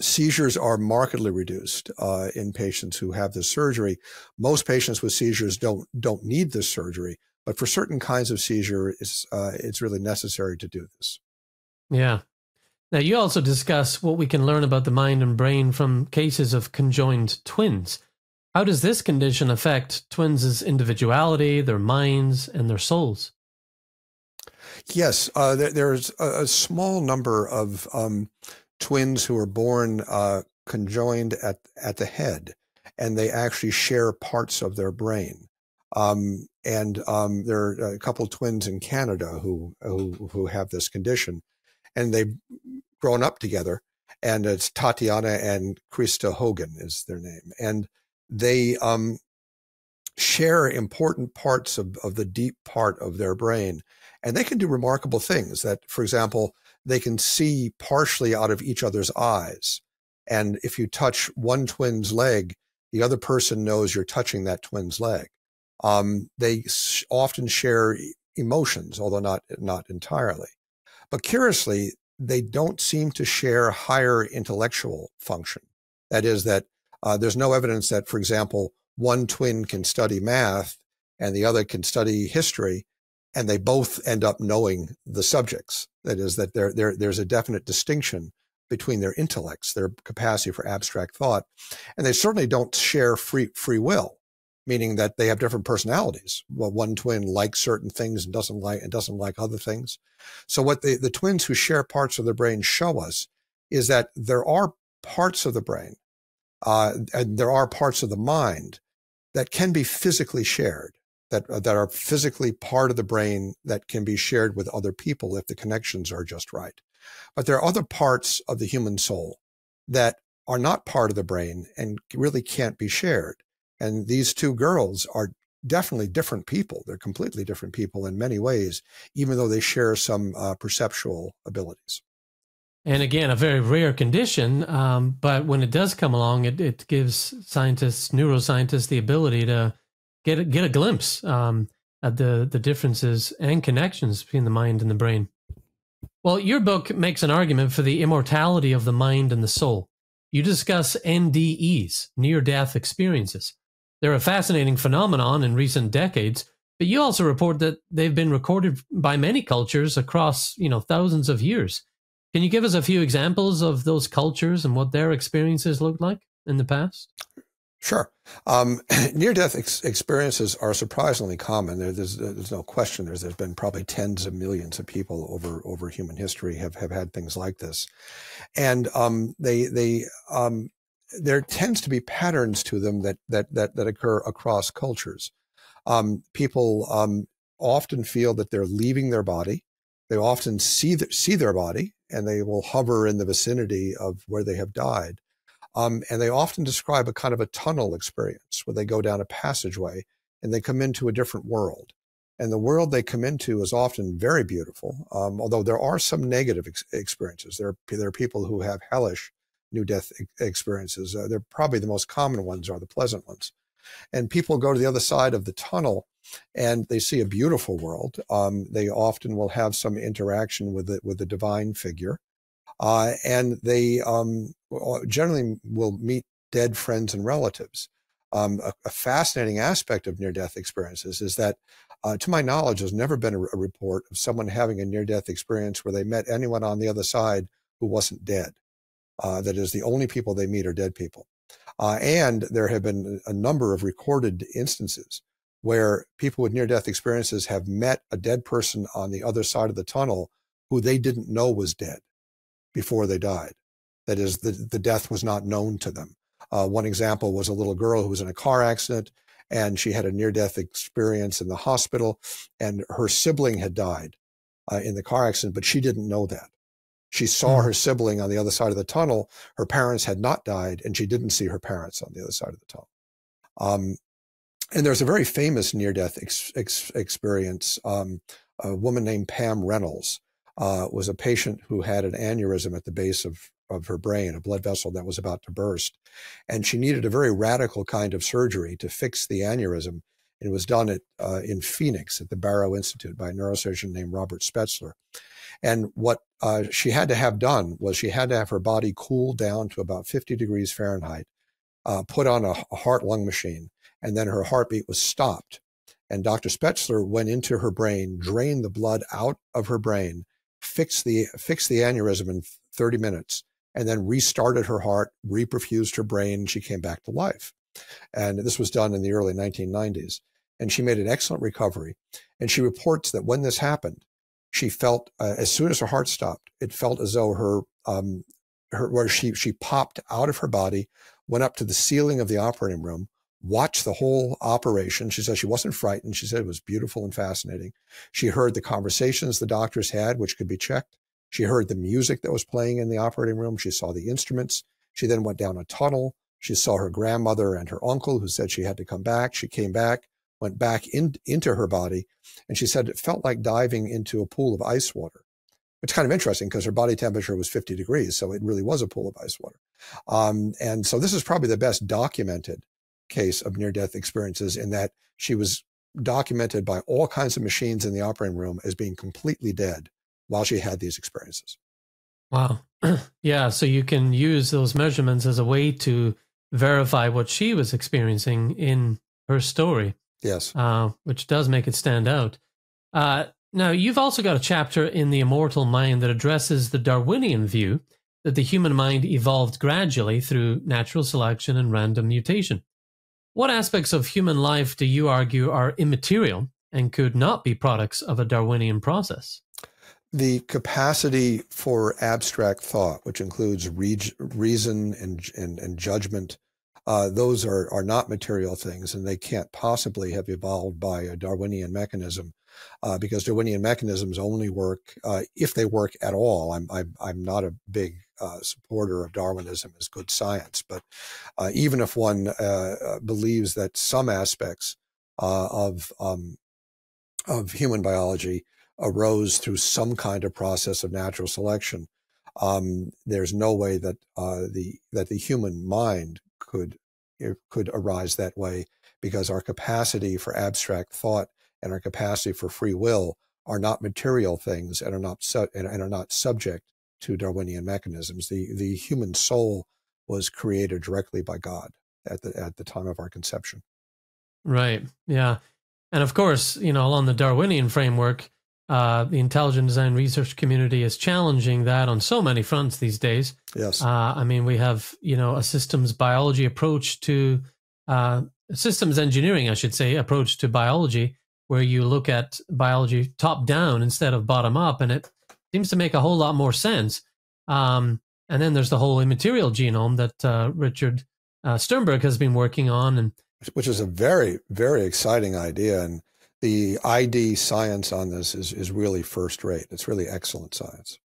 seizures are markedly reduced in patients who have this surgery. Most patients with seizures don't need this surgery, but for certain kinds of seizure, it's really necessary to do this. Yeah. Now, you also discuss what we can learn about the mind and brain from cases of conjoined twins. How does this condition affect twins' individuality, their minds, and their souls? Yes, there's a small number of twins who are born conjoined at the head, and they actually share parts of their brain. There are a couple twins in Canada who have this condition, and they've grown up together. And it's Tatiana and Krista Hogan is their name, and they share important parts of the deep part of their brain, and they can do remarkable things. That, for example, they can see partially out of each other's eyes, and if you touch one twin's leg, the other person knows you're touching that twin's leg. They often share emotions, although not entirely. But curiously, they don't seem to share higher intellectual function. That is, that there's no evidence that, for example, one twin can study math and the other can study history, and they both end up knowing the subjects. That is, that there's a definite distinction between their intellects, their capacity for abstract thought, and they certainly don't share free will, meaning that they have different personalities. Well, one twin likes certain things and doesn't like other things. So what the twins who share parts of their brain show us is that there are parts of the brain and there are parts of the mind that can be physically shared, that are physically part of the brain that can be shared with other people if the connections are just right. But there are other parts of the human soul that are not part of the brain and really can't be shared. And these two girls are definitely different people. They're completely different people in many ways, even though they share some perceptual abilities. And again, a very rare condition, but when it does come along, it gives scientists, neuroscientists, the ability to get a glimpse at the differences and connections between the mind and the brain. Well, your book makes an argument for the immortality of the mind and the soul. You discuss NDEs, near-death experiences. They're a fascinating phenomenon in recent decades, but you also report that they've been recorded by many cultures across, thousands of years. Can you give us a few examples of those cultures and what their experiences looked like in the past? Sure. Near-death experiences are surprisingly common. There's no question. There's been probably tens of millions of people over human history have had things like this, and there tends to be patterns to them that occur across cultures. People often feel that they're leaving their body. They often see their body, and they will hover in the vicinity of where they have died. And they often describe a kind of a tunnel experience where they go down a passageway and they come into a different world. And the world they come into is often very beautiful, although there are some negative experiences. There are people who have hellish near-death experiences. They're probably the most common ones are the pleasant ones. And people go to the other side of the tunnel and they see a beautiful world. They often will have some interaction with the divine figure. And they generally will meet dead friends and relatives. A fascinating aspect of near-death experiences is that, to my knowledge, there's never been a report of someone having a near-death experience where they met anyone on the other side who wasn't dead. That is, the only people they meet are dead people. And there have been a number of recorded instances where people with near-death experiences have met a dead person on the other side of the tunnel who they didn't know was dead before they died. That is, the death was not known to them. One example was a little girl who was in a car accident, and she had a near-death experience in the hospital, and her sibling had died in the car accident, but she didn't know that. She saw her sibling on the other side of the tunnel. Her parents had not died, and she didn't see her parents on the other side of the tunnel. And there's a very famous near-death experience. A woman named Pam Reynolds was a patient who had an aneurysm at the base of her brain, a blood vessel that was about to burst. And she needed a very radical kind of surgery to fix the aneurysm. It was done at, in Phoenix at the Barrow Institute by a neurosurgeon named Robert Spetzler. And what she had to have done was she had to have her body cool down to about 50 degrees Fahrenheit, put on a heart-lung machine, and then her heartbeat was stopped. And Dr. Spetzler went into her brain, drained the blood out of her brain, fixed the aneurysm in 30 minutes, and then restarted her heart, reperfused her brain, and she came back to life. And this was done in the early 1990s. And she made an excellent recovery. And she reports that when this happened, she felt, as soon as her heart stopped, it felt as though her, she popped out of her body, went up to the ceiling of the operating room, watched the whole operation. She said she wasn't frightened. She said it was beautiful and fascinating. She heard the conversations the doctors had, which could be checked. She heard the music that was playing in the operating room. She saw the instruments. She then went down a tunnel. She saw her grandmother and her uncle, who said she had to come back. She came back, went back into her body. And she said it felt like diving into a pool of ice water. It's kind of interesting because her body temperature was 50 degrees. So it really was a pool of ice water. And so this is probably the best documented case of near-death experiences, in that she was documented by all kinds of machines in the operating room as being completely dead while she had these experiences. Wow. Yeah. So you can use those measurements as a way to verify what she was experiencing in her story. Yes. Which does make it stand out. Now, you've also got a chapter in The Immortal Mind that addresses the Darwinian view that the human mind evolved gradually through natural selection and random mutation. What aspects of human life do you argue are immaterial and could not be products of a Darwinian process? The capacity for abstract thought, which includes reason and judgment, those are not material things, and they can't possibly have evolved by a Darwinian mechanism, because Darwinian mechanisms only work if they work at all. I'm not a big supporter of Darwinism as good science, but even if one believes that some aspects of human biology arose through some kind of process of natural selection, there's no way that the human mind could arise that way, because our capacity for abstract thought and our capacity for free will are not material things and are not subject to Darwinian mechanisms. The human soul was created directly by God at the time of our conception. Right. Yeah. And of course, you know, along the Darwinian framework, the intelligent design research community is challenging that on so many fronts these days. Yes. I mean, we have, you know, a systems biology approach to, systems engineering, I should say, approach to biology, where you look at biology top down instead of bottom up, and it seems to make a whole lot more sense. And then there's the whole immaterial genome that Richard Sternberg has been working on, and which is a very, very exciting idea. And the ID science on this is really first rate. It's really excellent science.